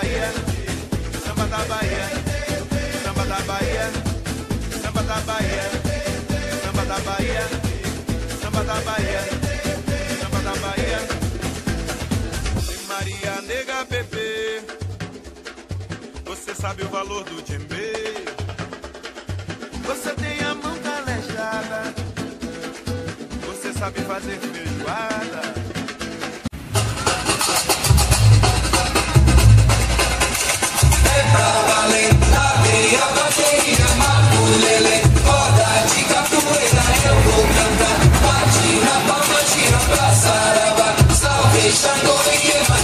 Bahía, Samba da Bahía, Samba da Bahía, Samba da Bahía, Samba da Bahía, Samba da Bahía, Samba da Bahía. Maria nega bebê, você sabe o valor do djembe. Você tem a mão calejada, você sabe fazer feijoada. Salvation going in my